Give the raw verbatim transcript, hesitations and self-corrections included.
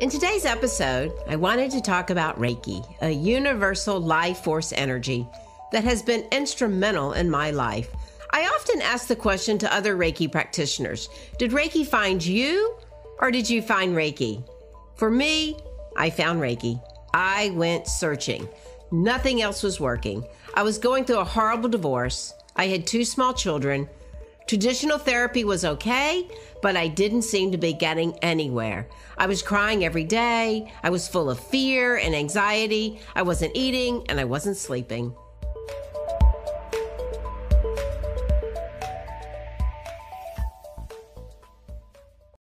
In today's episode, I wanted to talk about Reiki, a universal life force energy that has been instrumental in my life. I often ask the question to other Reiki practitioners, did Reiki find you or did you find Reiki? For me, I found Reiki. I went searching. Nothing else was working. I was going through a horrible divorce. I had two small children. Traditional therapy was okay, but I didn't seem to be getting anywhere. I was crying every day. I was full of fear and anxiety. I wasn't eating and I wasn't sleeping.